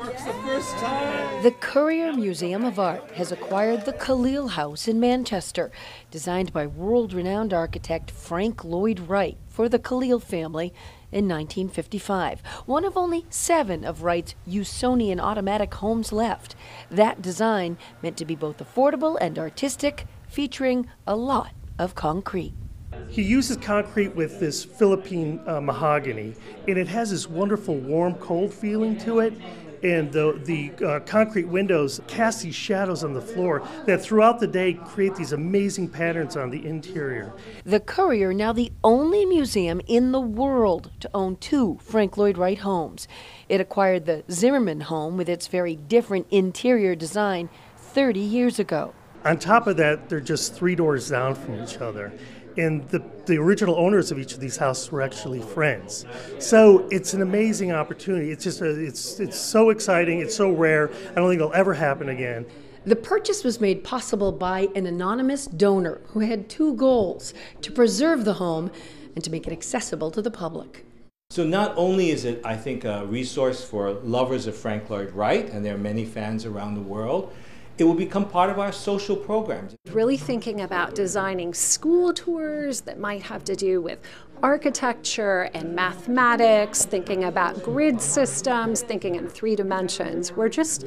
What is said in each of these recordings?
Works the first time. The Currier Museum of Art has acquired the Khalil House in Manchester, designed by world-renowned architect Frank Lloyd Wright for the Khalil family in 1955, one of only 7 of Wright's Usonian automatic homes left. That design, meant to be both affordable and artistic, featuring a lot of concrete. He uses concrete with this Philippine mahogany, and it has this wonderful warm, cold feeling to it. And the concrete windows cast these shadows on the floor that throughout the day create these amazing patterns on the interior. The Currier, now the only museum in the world to own 2 Frank Lloyd Wright homes. It acquired the Zimmerman home with its very different interior design 30 years ago. On top of that, they're just 3 doors down from each other. And the original owners of each of these houses were actually friends. So it's an amazing opportunity. It's just it's so exciting, it's so rare, I don't think it'll ever happen again. The purchase was made possible by an anonymous donor who had 2 goals: to preserve the home and to make it accessible to the public. So not only is it, I think, a resource for lovers of Frank Lloyd Wright, and there are many fans around the world, it will become part of our social programs. Really thinking about designing school tours that might have to do with architecture and mathematics, thinking about grid systems, thinking in 3 dimensions. We're just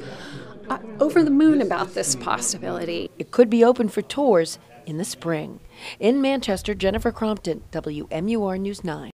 over the moon about this possibility. It could be open for tours in the spring. In Manchester, Jennifer Crompton, WMUR News 9.